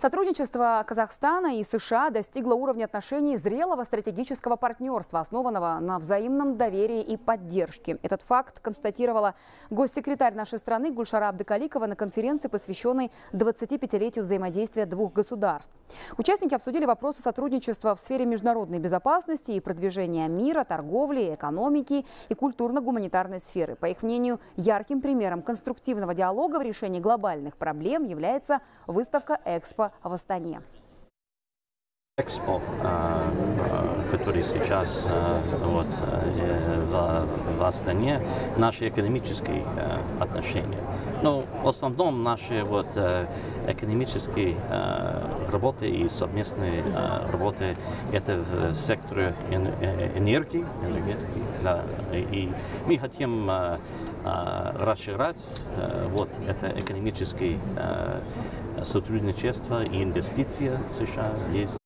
Сотрудничество Казахстана и США достигло уровня отношений зрелого стратегического партнерства, основанного на взаимном доверии и поддержке. Этот факт констатировала госсекретарь нашей страны Гульшара Абдыкаликова на конференции, посвященной 25-летию взаимодействия двух государств. Участники обсудили вопросы сотрудничества в сфере международной безопасности и продвижения мира, торговли, экономики и культурно-гуманитарной сферы. По их мнению, ярким примером конструктивного диалога в решении глобальных проблем является выставка «Экспо» в Астане. Экспо, который сейчас в Астане, наши экономические отношения. Но в основном наши экономические работы и совместные работы это в секторе энергетики. Да, и мы хотим расширять это экономическое сотрудничество и инвестиции США здесь.